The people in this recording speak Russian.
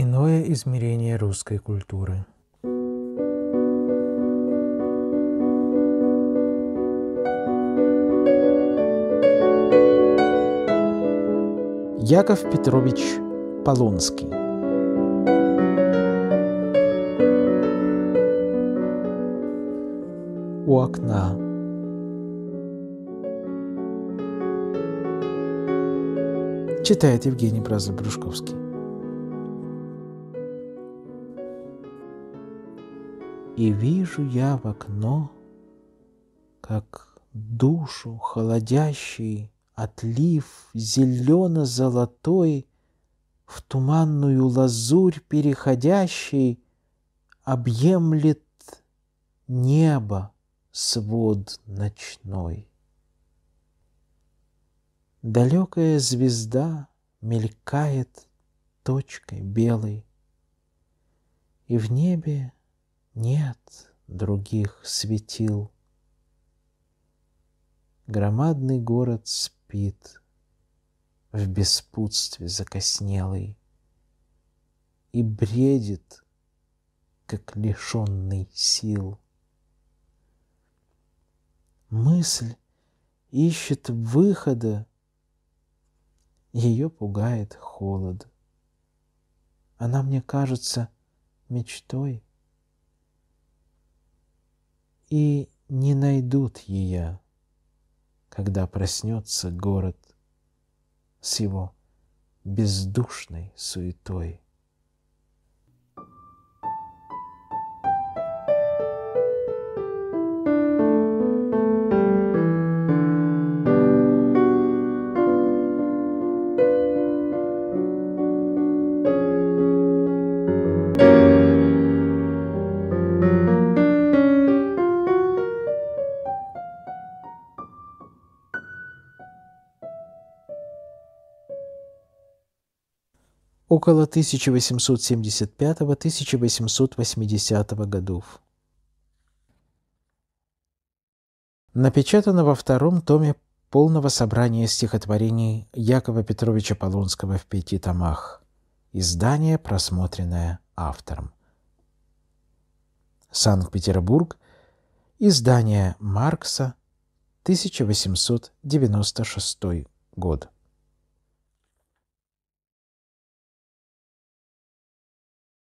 Иное измерение русской культуры. Яков Петрович Полонский. У окна. Читает Евгений Бразуль-Брушковский. И вижу я в окно, как душу холодящий отлив зелено-золотой, в туманную лазурь переходящий, объемлет небо свод ночной. Далекая звезда мелькает точкой белой, и в небе нет других светил. Громадный город спит. В беспутстве закоснелый и бредит, как лишенный сил. Мысль ищет выхода, ее пугает холод. Она мне кажется мечтой, и не найдут ее, когда проснется город с его бездушной суетой. Около 1875-1880 годов. Напечатано во втором томе полного собрания стихотворений Якова Петровича Полонского в 5 томах. Издание, просмотренное автором. Санкт-Петербург. Издание Маркса, 1896 год.